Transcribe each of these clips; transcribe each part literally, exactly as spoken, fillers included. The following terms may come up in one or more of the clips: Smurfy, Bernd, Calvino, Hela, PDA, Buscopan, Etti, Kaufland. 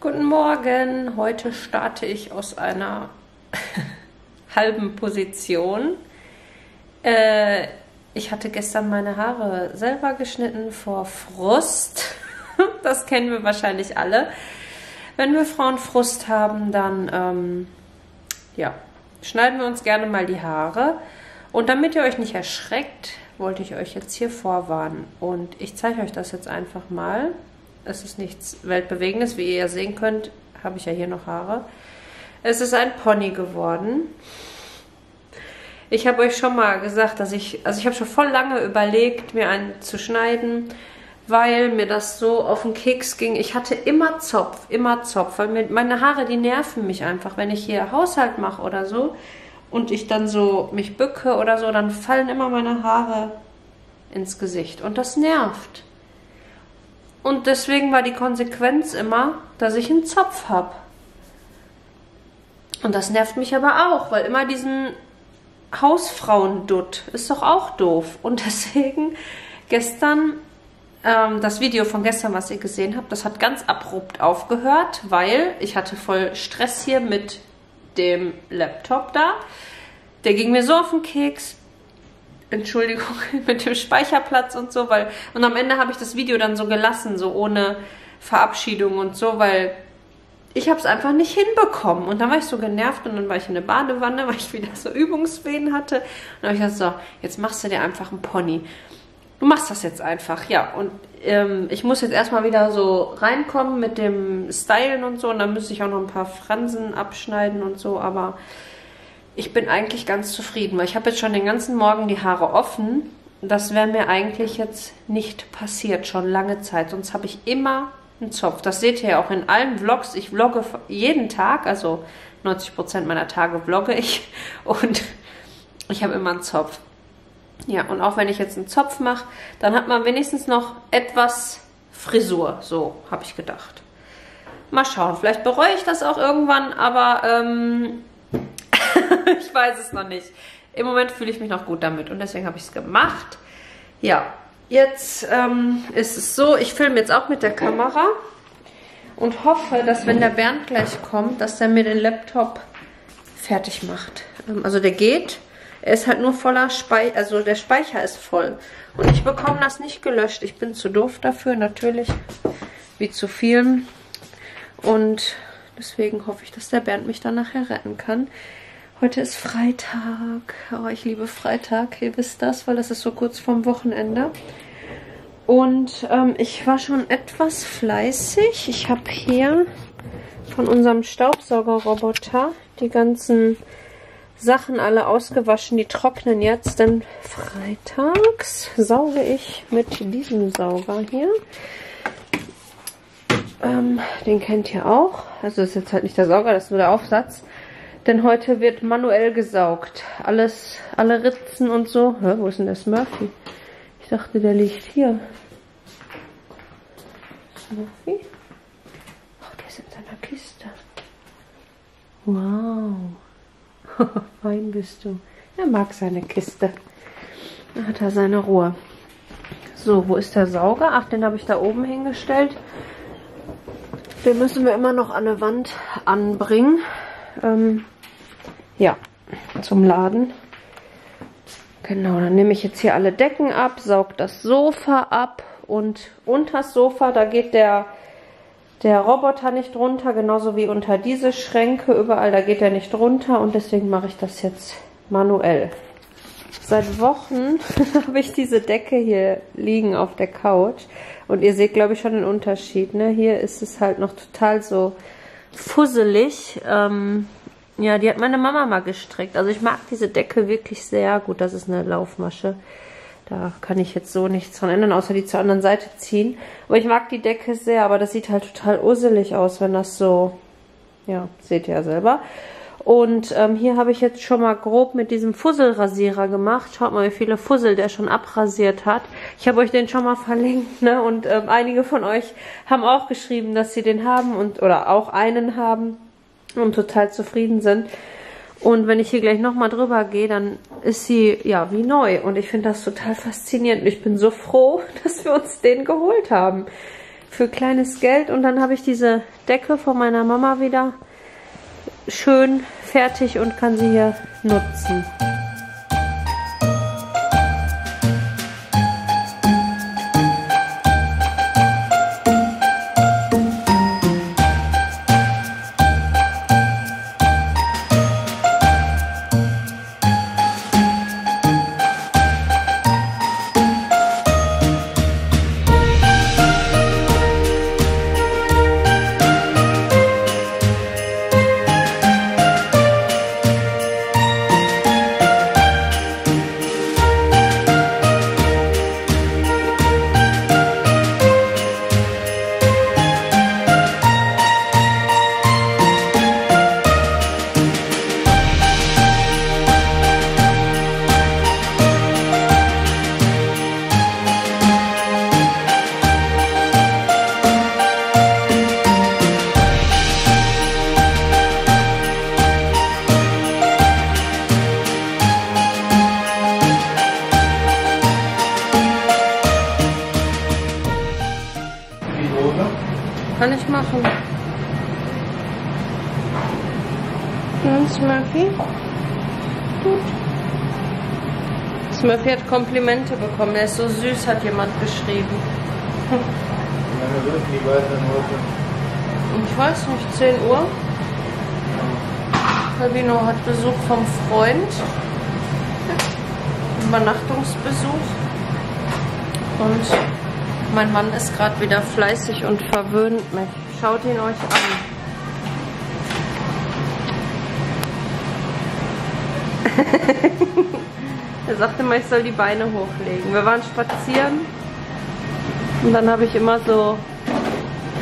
Guten Morgen, heute starte ich aus einer halben Position. Äh, ich hatte gestern meine Haare selber geschnitten vor Frust. Das kennen wir wahrscheinlich alle. Wenn wir Frauen Frust haben, dann ähm, ja, schneiden wir uns gerne mal die Haare. Und damit ihr euch nicht erschreckt, wollte ich euch jetzt hier vorwarnen. Und ich zeige euch das jetzt einfach mal. Es ist nichts Weltbewegendes, wie ihr ja sehen könnt, habe ich ja hier noch Haare. Es ist ein Pony geworden. Ich habe euch schon mal gesagt, dass ich, also ich habe schon voll lange überlegt, mir einen zu schneiden, weil mir das so auf den Keks ging. Ich hatte immer Zopf, immer Zopf, weil mir, meine Haare, die nerven mich einfach. Wenn ich hier Haushalt mache oder so und ich dann so mich bücke oder so, dann fallen immer meine Haare ins Gesicht und das nervt. Und deswegen war die Konsequenz immer, dass ich einen Zopf habe. Und das nervt mich aber auch, weil immer diesen Hausfrauendutt ist doch auch doof. Und deswegen gestern, ähm, das Video von gestern, was ihr gesehen habt, das hat ganz abrupt aufgehört, weil ich hatte voll Stress hier mit dem Laptop da. Der ging mir so auf den Keks. Entschuldigung, mit dem Speicherplatz und so, weil, und am Ende habe ich das Video dann so gelassen, so ohne Verabschiedung und so, weil ich habe es einfach nicht hinbekommen. Und dann war ich so genervt und dann war ich in der Badewanne, weil ich wieder so Übungswehen hatte. Und dann habe ich gesagt, so, jetzt machst du dir einfach einen Pony. Du machst das jetzt einfach, ja. Und ähm, ich muss jetzt erstmal wieder so reinkommen mit dem Stylen und so. Und dann müsste ich auch noch ein paar Fransen abschneiden und so, aber ich bin eigentlich ganz zufrieden, weil ich habe jetzt schon den ganzen Morgen die Haare offen. Das wäre mir eigentlich jetzt nicht passiert, schon lange Zeit. Sonst habe ich immer einen Zopf. Das seht ihr ja auch in allen Vlogs. Ich vlogge jeden Tag, also neunzig Prozent meiner Tage vlogge ich. Und ich habe immer einen Zopf. Ja, und auch wenn ich jetzt einen Zopf mache, dann hat man wenigstens noch etwas Frisur. So habe ich gedacht. Mal schauen, vielleicht bereue ich das auch irgendwann, aber ähm ich weiß es noch nicht. Im Moment fühle ich mich noch gut damit und deswegen habe ich es gemacht. Ja, jetzt ähm, ist es so, ich filme jetzt auch mit der Kamera und hoffe, dass wenn der Bernd gleich kommt, dass der mir den Laptop fertig macht. Ähm, also der geht, er ist halt nur voller Speicher, also der Speicher ist voll. Und ich bekomme das nicht gelöscht. Ich bin zu doof dafür, natürlich, wie zu vielen. Und deswegen hoffe ich, dass der Bernd mich dann nachher retten kann. Heute ist Freitag. Oh, ich liebe Freitag. Ihr wisst das, weil das ist so kurz vorm Wochenende. Und ähm, ich war schon etwas fleißig. Ich habe hier von unserem Staubsaugerroboter die ganzen Sachen alle ausgewaschen. Die trocknen jetzt, denn freitags sauge ich mit diesem Sauger hier. Ähm, den kennt ihr auch. Also das ist jetzt halt nicht der Sauger, das ist nur der Aufsatz. Denn heute wird manuell gesaugt. Alles, alle Ritzen und so. Hä, wo ist denn der Smurfy? Ich dachte, der liegt hier. Smurfy? Ach, der ist in seiner Kiste. Wow. Fein bist du. Er mag seine Kiste. Da hat er seine Ruhe. So, wo ist der Sauger? Ach, den habe ich da oben hingestellt. Den müssen wir immer noch an der Wand anbringen. Ähm, ja, zum Laden. Genau, dann nehme ich jetzt hier alle Decken ab, saug das Sofa ab und unter das Sofa, da geht der, der Roboter nicht runter, genauso wie unter diese Schränke, überall, da geht er nicht runter und deswegen mache ich das jetzt manuell. Seit Wochen habe ich diese Decke hier liegen auf der Couch und ihr seht, glaube ich, schon den Unterschied, ne? Hier ist es halt noch total so fusselig. Ähm, ja, die hat meine Mama mal gestrickt. Also ich mag diese Decke wirklich sehr gut. Das ist eine Laufmasche. Da kann ich jetzt so nichts dran ändern, außer die zur anderen Seite ziehen. Aber ich mag die Decke sehr, aber das sieht halt total usselig aus, wenn das so, ja, seht ihr ja selber. Und ähm, hier habe ich jetzt schon mal grob mit diesem Fusselrasierer gemacht. Schaut mal, wie viele Fussel der schon abrasiert hat. Ich habe euch den schon mal verlinkt, ne? Und ähm, einige von euch haben auch geschrieben, dass sie den haben und oder auch einen haben und total zufrieden sind. Und wenn ich hier gleich nochmal drüber gehe, dann ist sie ja wie neu. Und ich finde das total faszinierend. Ich bin so froh, dass wir uns den geholt haben. für kleines Geld. Und dann habe ich diese Decke von meiner Mama wieder schön fertig und kann sie hier nutzen. Kann ich machen. Hm, Smurfy? Gut. Smurfy hat Komplimente bekommen. Er ist so süß, hat jemand geschrieben. Ich weiß nicht, zehn Uhr? Calvino hat Besuch vom Freund. Übernachtungsbesuch. Und mein Mann ist gerade wieder fleißig und verwöhnt mich. Schaut ihn euch an. Er sagte mal, ich soll die Beine hochlegen. Wir waren spazieren und dann habe ich immer so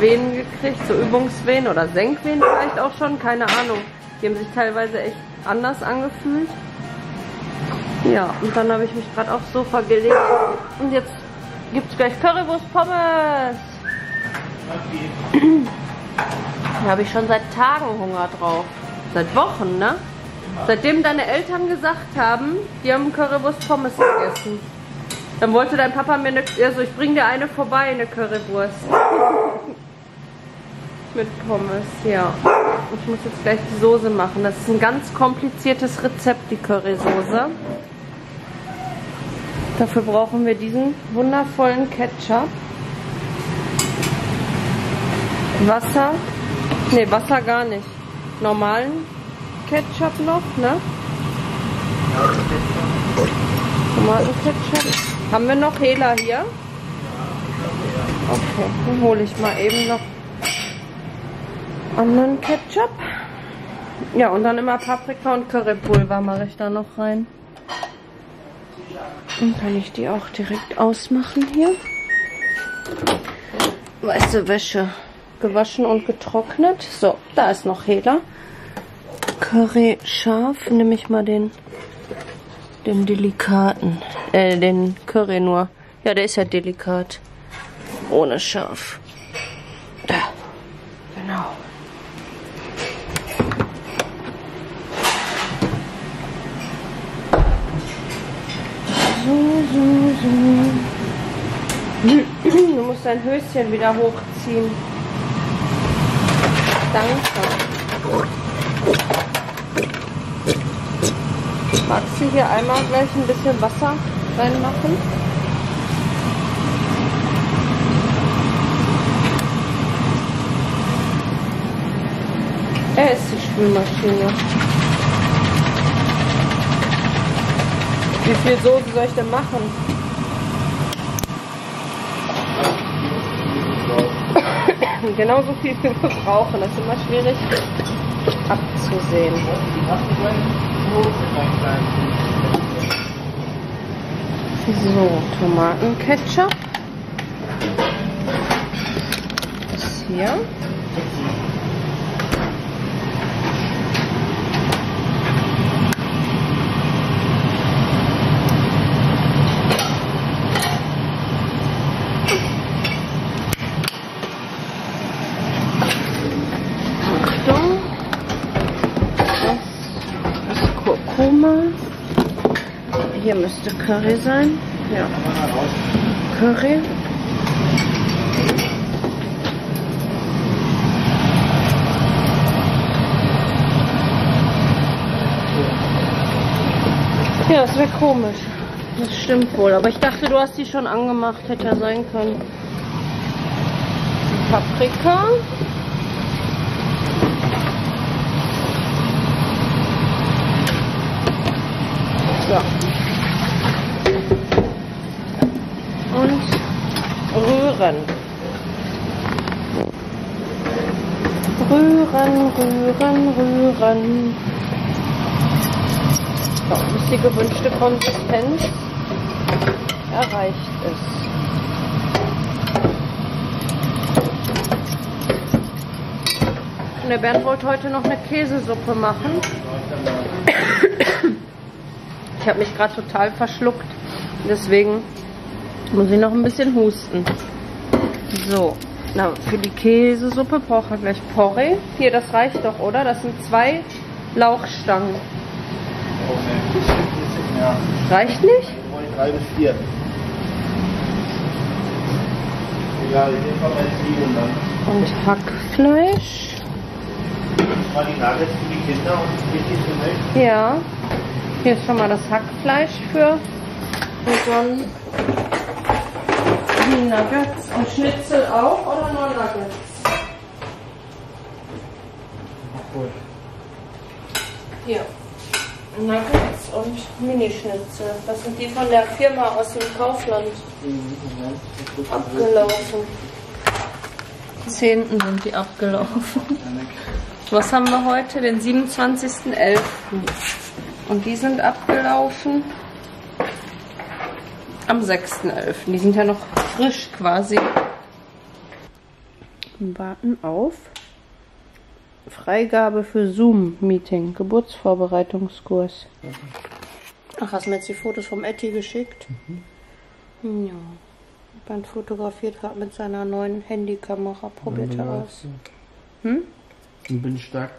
Venen gekriegt, so Übungsvenen oder Senkwehen vielleicht auch schon, keine Ahnung. Die haben sich teilweise echt anders angefühlt. Ja, und dann habe ich mich gerade aufs Sofa gelegt und jetzt gibt es gleich Currywurst-Pommes. Da habe ich schon seit Tagen Hunger drauf. Seit Wochen, ne? Seitdem deine Eltern gesagt haben, die haben Currywurst-Pommes gegessen. Dann wollte dein Papa mir eine... Also ich bringe dir eine vorbei, eine Currywurst. Mit Pommes, ja. Ich muss jetzt gleich die Soße machen. Das ist ein ganz kompliziertes Rezept, die Currysoße. Dafür brauchen wir diesen wundervollen Ketchup. Wasser. Ne, Wasser gar nicht. Normalen Ketchup noch, ne? Tomatenketchup. Haben wir noch Hela hier? Okay, dann hole ich mal eben noch anderen Ketchup. Ja, und dann immer Paprika und Currypulver mache ich da noch rein. Und kann ich die auch direkt ausmachen hier. Weiße Wäsche. Gewaschen und getrocknet. So, da ist noch Hela. Curry scharf. Nehme ich mal den den delikaten. Äh, den Curry nur. Ja, der ist ja delikat. Ohne scharf. Da. Genau. So, so, so. Du musst dein Höschen wieder hochziehen. Danke. Magst du hier einmal gleich ein bisschen Wasser reinmachen? Er ist die Spülmaschine. Wie viel Soße soll ich denn machen? Genauso viel wie wir brauchen. Das ist immer schwierig abzusehen. So, Tomatenketchup. Das hier. Hier müsste Curry sein. Ja. Curry. Ja, das wäre komisch. Das stimmt wohl, aber ich dachte, du hast die schon angemacht, hätte ja sein können. Paprika. So. Und rühren. Rühren, rühren, rühren. So, bis die gewünschte Konsistenz erreicht ist. Und der Bernd wollte heute noch eine Käsesuppe machen. Ich habe mich gerade total verschluckt. Deswegen muss ich noch ein bisschen husten. So, na, für die Käsesuppe brauchen wir gleich Porree. Hier, das reicht doch, oder? Das sind zwei Lauchstangen. Reicht nicht? Drei bis vier. Und Hackfleisch. Ja, hier ist schon mal das Hackfleisch für und dann die Nuggets und Schnitzel auch oder nur Nuggets? Hier, Nuggets und Minischnitzel. Das sind die von der Firma aus dem Kaufland abgelaufen. Am zehnten sind die abgelaufen. Was haben wir heute? Den siebenundzwanzigsten elften Und die sind abgelaufen am sechsten elften Die sind ja noch frisch quasi. Wir warten auf Freigabe für Zoom-Meeting, Geburtsvorbereitungskurs. Ach, hast du mir jetzt die Fotos vom Etti geschickt? Mhm. Ja. Man fotografiert gerade mit seiner neuen Handykamera. Probiert er aus. Hm? Ich bin stark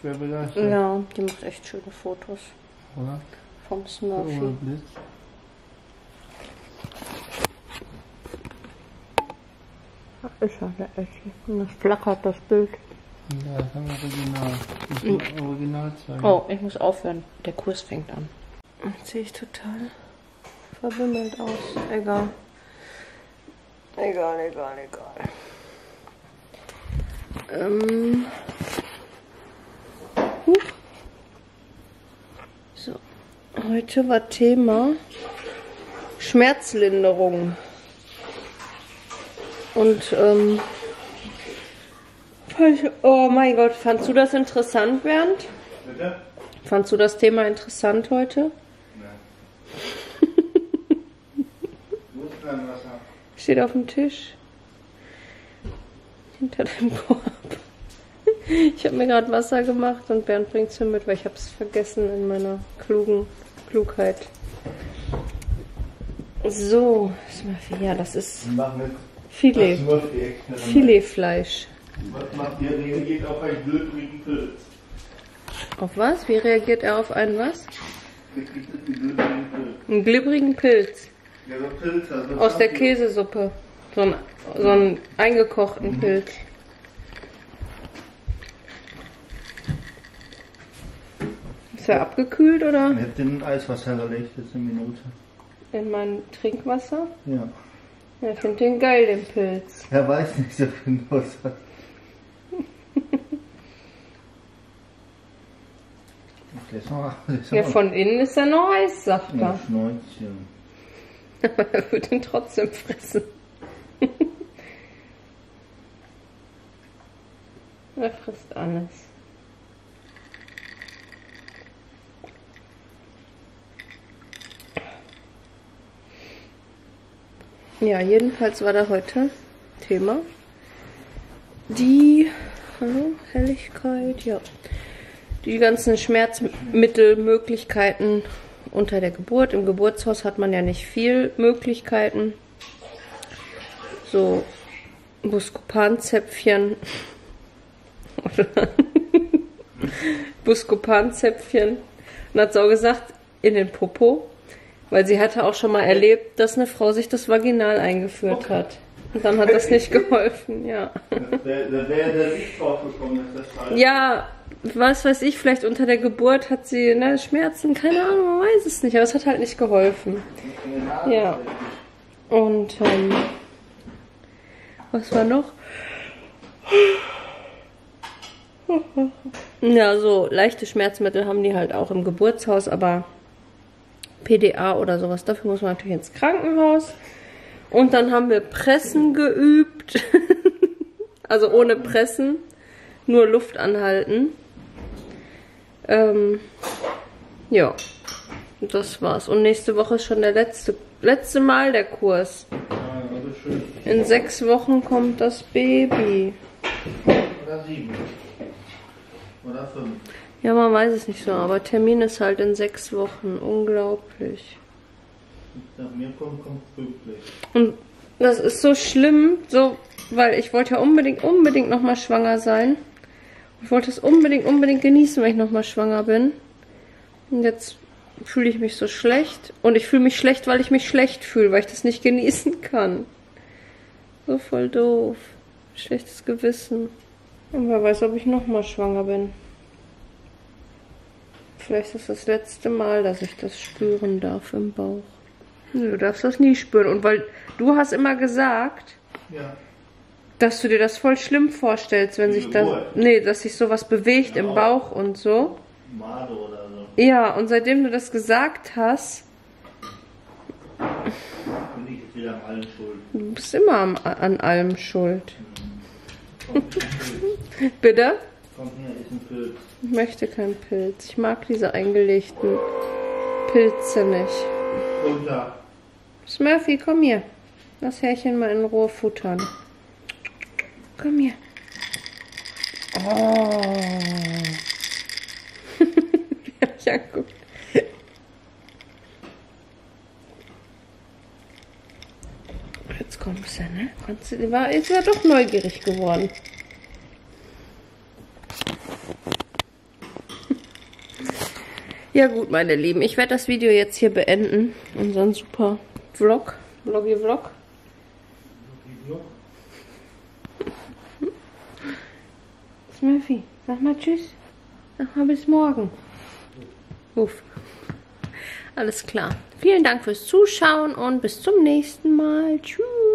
schwer begeistert. Ja, die macht echt schöne Fotos. Oder? Vom Smurfy. Oder Blitz. Da ist er, der Etti. Und das flackert, das Bild. Ja, das haben wir original. Das original zeigen. Oh, ich muss aufhören. Der Kurs fängt an. Jetzt sehe ich total verbimmelt aus. Egal. Egal, egal, egal. Ähm. Huh. So, heute war Thema Schmerzlinderung und ähm, oh mein Gott, fandst du das interessant, Bernd? Bitte? Fandst du das Thema interessant heute? Nein. Wo ist dein Wasser? Steht auf dem Tisch. Hinter dem Korb. Ich habe mir gerade Wasser gemacht und Bernd bringt es mir mit, weil ich habe es vergessen in meiner klugen Klugheit. So, ja, das ist Filet. Filetfleisch. Was macht ihr? Reagiert auf einen glübrigen Pilz. Auf was? Wie reagiert er auf einen was? Einen glübrigen Pilz. Aus der Käsesuppe. So einen, so einen eingekochten Pilz. Ist er abgekühlt oder? Ich habe den Eiswasser gelegt, jetzt eine Minute. In mein Trinkwasser? Ja. Ja, ich finde den geil, den Pilz. Er weiß nicht so viel Wasser. Ja, von innen ist er noch heiß, sagt er. Aber er würde ihn trotzdem fressen. Er frisst alles. Ja, jedenfalls war da heute Thema die hallo, Helligkeit, ja, die ganzen Schmerzmittelmöglichkeiten unter der Geburt. Im Geburtshaus hat man ja nicht viel Möglichkeiten. So Buscopan-Zäpfchen oder Buscopan-Zäpfchen. Und hat es auch gesagt, in den Popo, weil sie hatte auch schon mal erlebt, dass eine Frau sich das Vaginal eingeführt okay. hat. Und dann hat das nicht geholfen, ja. Da wäre der nicht draufgekommen, dass das schade. Ja, was weiß ich, vielleicht unter der Geburt hat sie ne, Schmerzen, keine Ahnung, man weiß es nicht, aber es hat halt nicht geholfen. Ja. Und ähm, was war noch? Ja, so leichte Schmerzmittel haben die halt auch im Geburtshaus, aber P D A oder sowas, dafür muss man natürlich ins Krankenhaus. Und dann haben wir Pressen geübt. Also ohne Pressen, nur Luft anhalten. Ähm, ja, das war's. Und nächste Woche ist schon der letzte, letzte Mal der Kurs. In sechs Wochen kommt das Baby. Oder sieben. Oder fünf. Ja, man weiß es nicht so, aber Termin ist halt in sechs Wochen. Unglaublich. Nach mir kommt, kommt pünktlich. Und das ist so schlimm, so, weil ich wollte ja unbedingt, unbedingt nochmal schwanger sein. Ich wollte es unbedingt, unbedingt genießen, wenn ich nochmal schwanger bin. Und jetzt fühle ich mich so schlecht. Und ich fühle mich schlecht, weil ich mich schlecht fühle, weil ich das nicht genießen kann. So voll doof. Schlechtes Gewissen. Und wer weiß, ob ich nochmal schwanger bin. Vielleicht ist das das letzte Mal, dass ich das spüren darf im Bauch. Du darfst das nie spüren. Und weil du hast immer gesagt, ja, dass du dir das voll schlimm vorstellst, wenn sich das, nee, dass sich sowas bewegt ja, im Bauch und so. Mado oder so. Ja, und seitdem du das gesagt hast, bin ich jetzt wieder an allem schuld. Du bist immer an, an allem schuld. Mhm. Bitte? Komm her, ist ein Pilz. Ich möchte keinen Pilz. Ich mag diese eingelegten Pilze nicht. Runter. Smurfy, komm hier. Das Härchen mal in Ruhe futtern. Komm hier. Oh. Ja, guck. Jetzt kommst du, ne? Konntest du, war, ist ja doch neugierig geworden. Ja gut, meine Lieben, ich werde das Video jetzt hier beenden. Unseren super Vlog. Vloggy Vlog. Smurfy, sag mal tschüss. Sag mal bis morgen. Uff. Alles klar. Vielen Dank fürs Zuschauen und bis zum nächsten Mal. Tschüss.